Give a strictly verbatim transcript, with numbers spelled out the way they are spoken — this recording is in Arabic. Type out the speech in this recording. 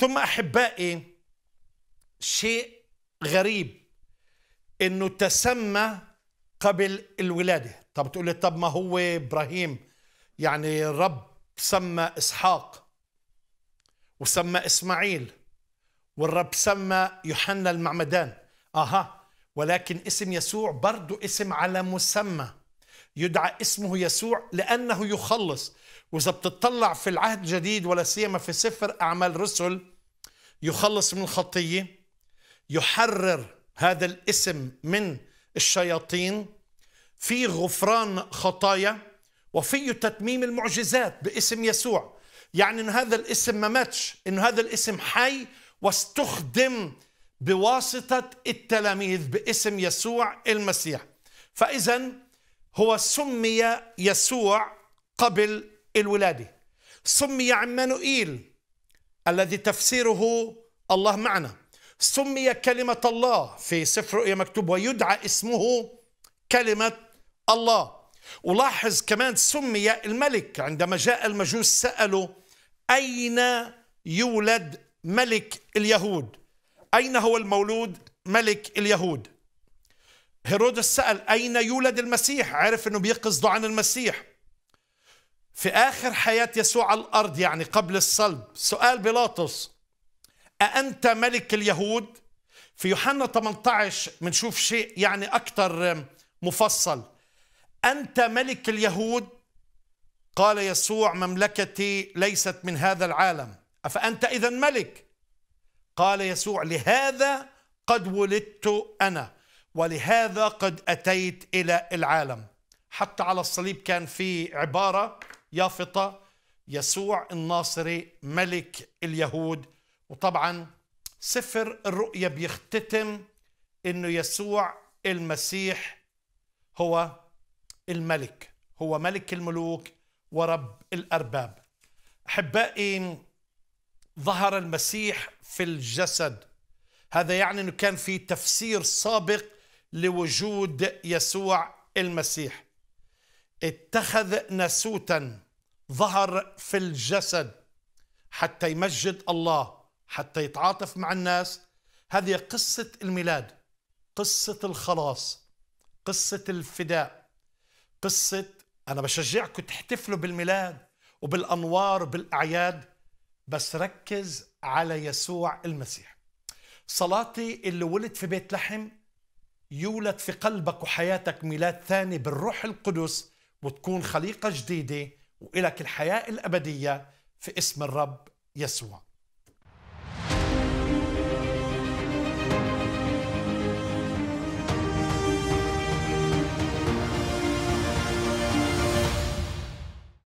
ثم أحبائي، شيء غريب إنه تسمى قبل الولادة. طب تقول لي طب ما هو إبراهيم يعني الرب سمى إسحاق وسمى إسماعيل والرب سمى يوحنا المعمدان، أها، ولكن اسم يسوع برضو اسم على مسمى يدعى اسمه يسوع لأنه يخلص. وإذا بتطلع في العهد الجديد ولا سيما في سفر أعمال الرسل، يخلص من الخطية، يحرر هذا الاسم من الشياطين، في غفران خطايا، وفيه تتميم المعجزات باسم يسوع. يعني أن هذا الاسم ما ماتش، أن هذا الاسم حي واستخدم بواسطة التلاميذ باسم يسوع المسيح. فإذا هو سمي يسوع قبل الولادة. سمي عمانوئيل الذي تفسيره الله معنا. سمي كلمة الله، في سفر رؤيا مكتوب ويدعى اسمه كلمة الله. ولاحظ كمان سمي الملك، عندما جاء المجوس سألوا أين يولد ملك اليهود، أين هو المولود ملك اليهود. هيرودس سأل أين يولد المسيح، عرف أنه بيقصدوا عن المسيح في آخر حياة يسوع على الأرض يعني قبل الصلب. سؤال بيلاطس أأنت ملك اليهود؟ في يوحنا ثمانية عشر بنشوف شيء يعني أكثر مفصل. أنت ملك اليهود؟ قال يسوع مملكتي ليست من هذا العالم. أفأنت إذا ملك؟ قال يسوع لهذا قد ولدت أنا ولهذا قد أتيت إلى العالم. حتى على الصليب كان في عبارة يافطة، يسوع الناصري ملك اليهود. وطبعا سفر الرؤيا بيختتم أنه يسوع المسيح هو الملك، هو ملك الملوك ورب الأرباب. أحبائي، ظهر المسيح في الجسد، هذا يعني أنه كان في تفسير سابق لوجود يسوع المسيح. اتخذ ناسوتا، ظهر في الجسد حتى يمجد الله، حتى يتعاطف مع الناس. هذه قصة الميلاد، قصة الخلاص، قصة الفداء، قصة. أنا بشجعكم تحتفلوا بالميلاد وبالأنوار وبالأعياد، بس ركز على يسوع المسيح. صلاتي اللي ولد في بيت لحم يولد في قلبك وحياتك ميلاد ثاني بالروح القدس، وتكون خليقة جديدة وإلك الحياة الأبدية في اسم الرب يسوع.